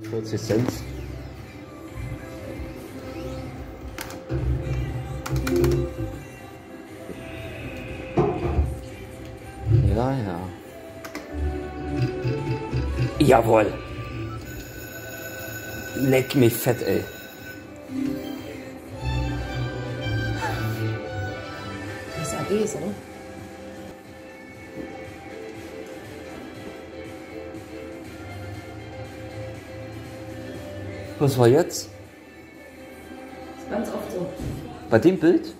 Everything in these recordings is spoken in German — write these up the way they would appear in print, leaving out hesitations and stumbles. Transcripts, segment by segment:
40 Cent. Ja, ja. Jawohl. Leck mich fett, ey. Das ist ein Esel. Was war jetzt? Das ist ganz oft so. Bei dem Bild?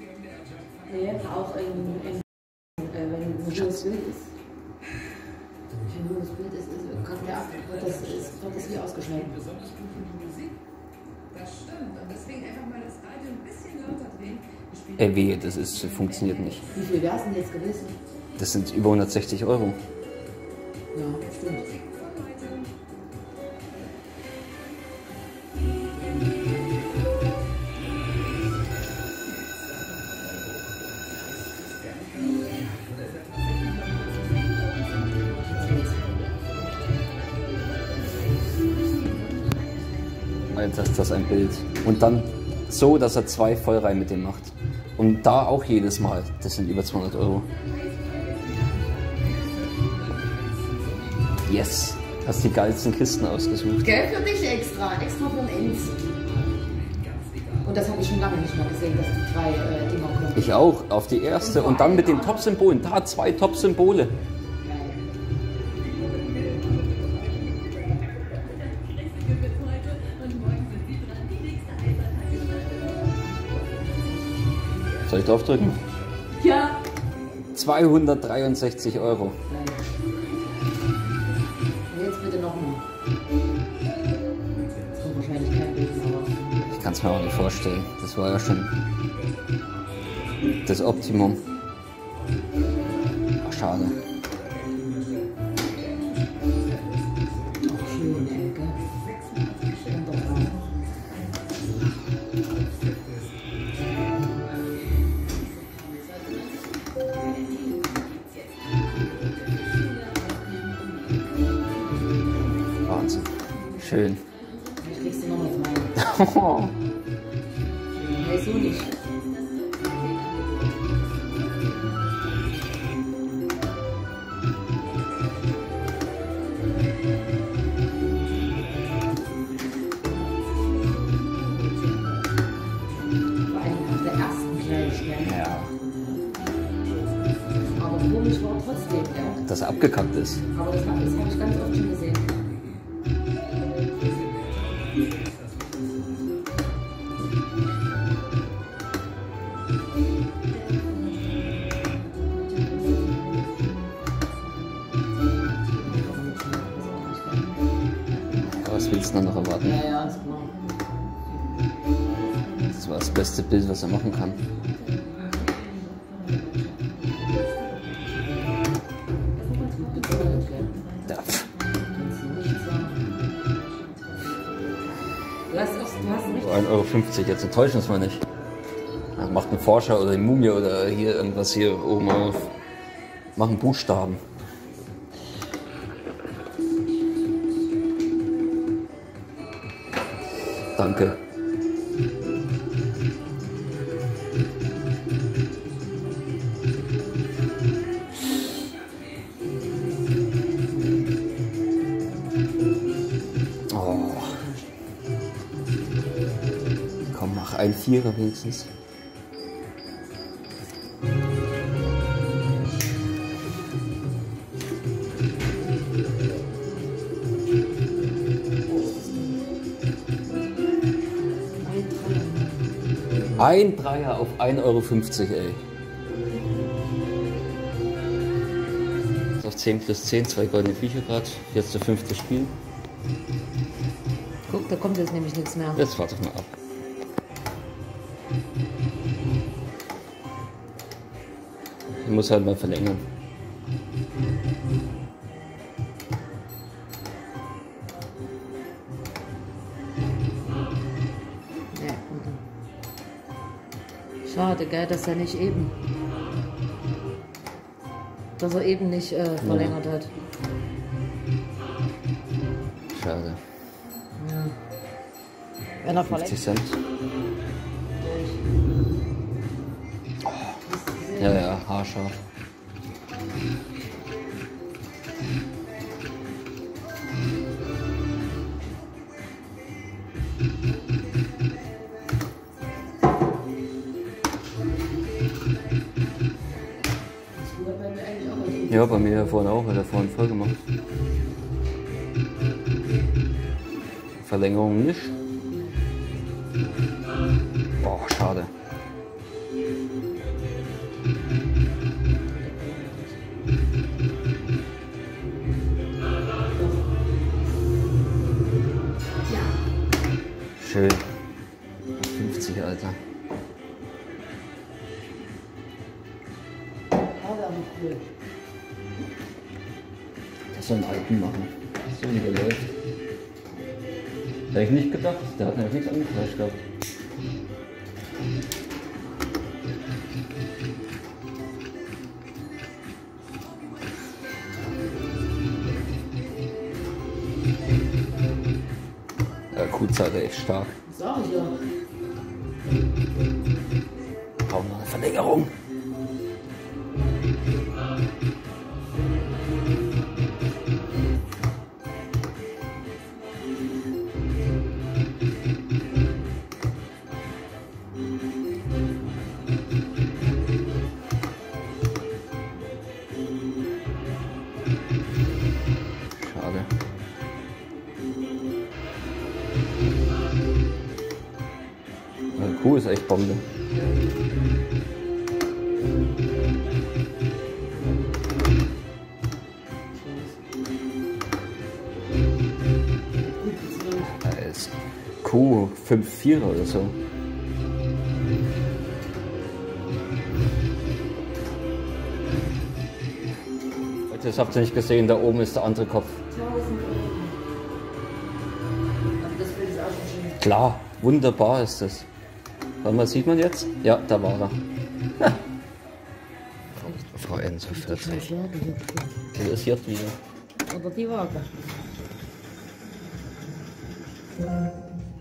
Nee, auch wenn ein schönes Bild ist. Wenn das Bild ist, kommt der ab, wird das hier ausgeschnitten. Ey, wehe, das ist, funktioniert nicht. Wie viel wär's denn jetzt gewesen? Das sind über 160 Euro. Ja, stimmt. Das ist das ein Bild. Und dann so, dass er zwei Vollreihen mit dem macht. Und da auch jedes Mal. Das sind über 200 Euro. Yes. Hast die geilsten Kisten ausgesucht. Gell, für dich extra. Extra von Enz. Und das habe ich schon lange nicht mal gesehen, dass die drei Dinger kommen. Ich auch. Auf die erste. Und dann mit den Top-Symbolen. Da zwei Top-Symbole. Soll ich draufdrücken? Ja. 263 Euro. Nein. Jetzt bitte nochmal. Das kommt wahrscheinlich kein Bild drauf. Ich kann es mir auch nicht vorstellen. Das war ja schon das Optimum. Ach, schade. Schön. Vielleicht kriegst du noch was rein. Oh. Nee, so nicht. Vor allem nach der ersten Kleinigkeit. Ja. Aber komisch war trotzdem, ja. Dass er abgekackt ist. Aber das habe ich ganz oft schon gesehen. Was willst du noch erwarten? Ja, ja, das war. Das war das beste Bild, was er machen kann. Du hast 1,50 Euro, jetzt enttäuschen uns mal nicht. Das macht einen Forscher oder eine Mumie oder hier irgendwas hier oben auf. Machen Buchstaben. Danke. Oh. Komm, mach ein Vierer wenigstens. Ein Dreier auf 1,50 Euro, ey. Auf 10 plus 10, 2 goldene Viecher grad. Jetzt zu 50 spielen. Guck, da kommt jetzt nämlich nichts mehr. Jetzt warte ich mal ab. Ich muss halt mal verlängern. Schade, gell, dass er nicht eben. Dass er eben nicht verlängert hat. Schade. Wenn er 50 Cent. Oh. Ja, ja, haarscharf. Ja, bei mir vorhin auch, hat er vorhin voll gemacht. Verlängerung nicht. Boah, schade. Schön. 50, Alter. Das soll einen alten machen. Das ist so überläuft. Hätte ich nicht gedacht, der hat nämlich nichts angezeigt gehabt. Ja, Kuhzeit echt stark. Sag ich ja. Kaum noch eine Verlängerung. Kuh ist echt Bombe. Da ist Kuh 5-4 oder so. Das habt ihr nicht gesehen, da oben ist der andere Kopf. Klar, wunderbar ist das. Warte mal, sieht man jetzt? Ja, da war er. Ha. Frau Enzo 40. Das ist jetzt wieder. Oder die Waage.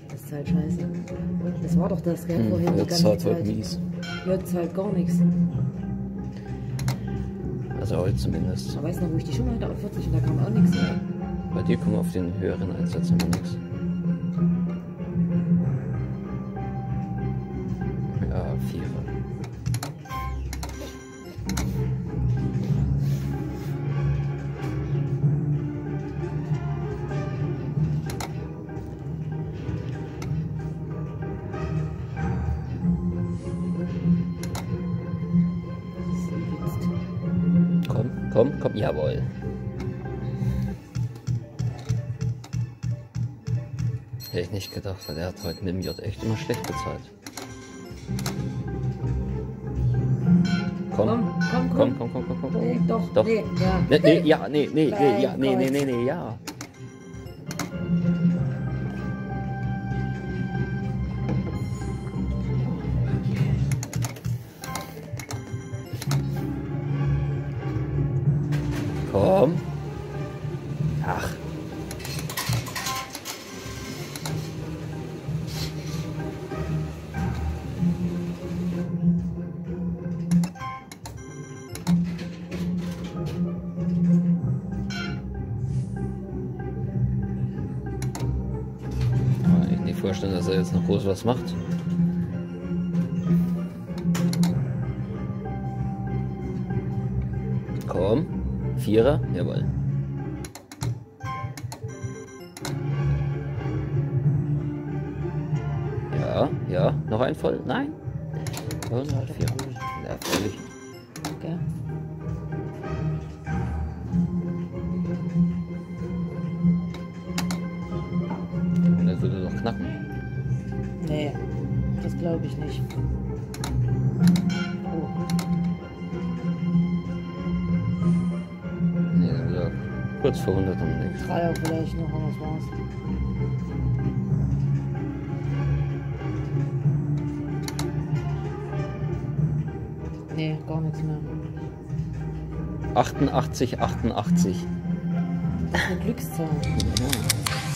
Das ist halt scheiße. Das war doch das, gell? Vorhin die ganze Zeit. Halt mies. Jetzt halt gar nichts. Also heute zumindest. Aber weißt du noch, wo ich die schon mal hatte auf 40 und da kam auch nichts mehr. Bei dir kommen auf den höheren Einsätzen immer nichts. Komm, komm, jawohl. Hätte ich nicht gedacht, weil der hat heute mit dem J echt immer schlecht bezahlt. Komm. Nee, doch. Nee, ja. Nee, ja. Komm. Ach. Ich kann mir nicht vorstellen, dass er jetzt noch groß was macht. Komm. Vierer, jawohl. Ja, noch ein voll. Nein. Und Vierer. Ja, völlig. Okay. Und das würde doch knacken. Nee, das glaube ich nicht. Kurz vor 100 am nächsten. 3er vielleicht noch, was war's. Nee, gar nichts mehr. 88, 88. Das ist eine Glückszahl. Ja.